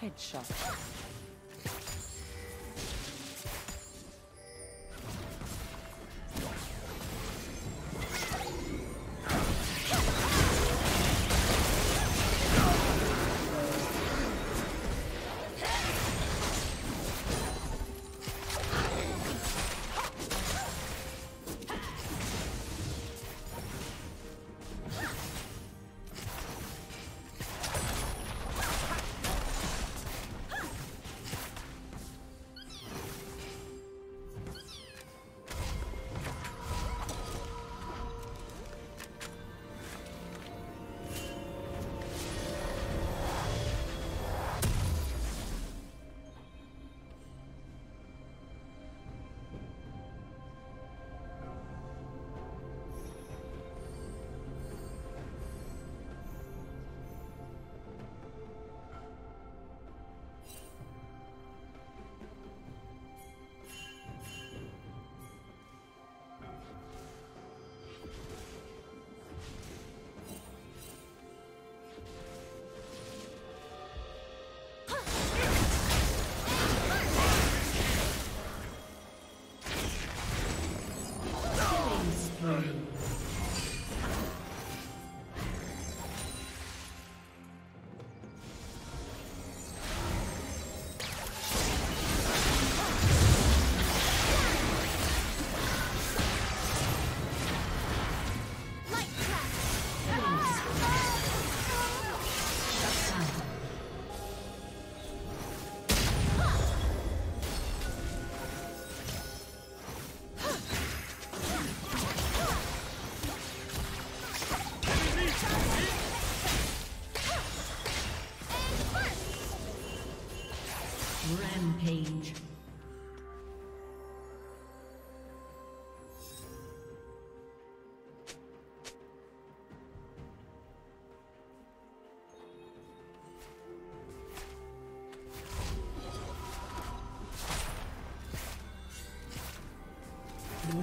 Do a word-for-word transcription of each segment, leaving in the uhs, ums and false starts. Headshot. Rampage. Blue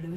Blue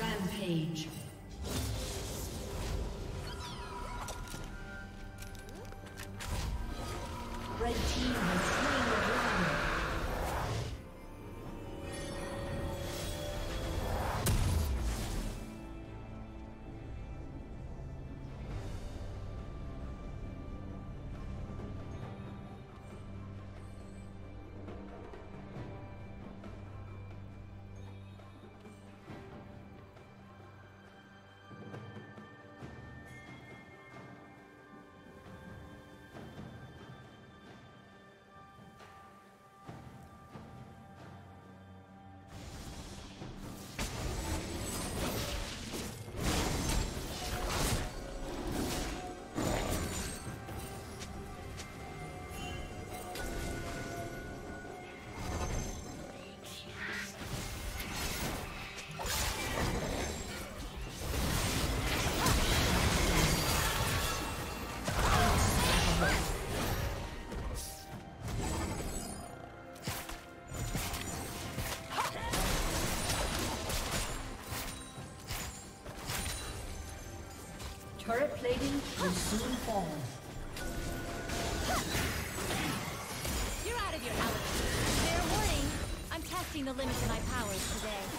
Rampage. Red team has slain the dragon. Turret plating will soon fall. You're out of your element. Fair warning, I'm testing the limits of my powers today.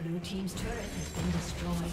Blue team's turret has been destroyed.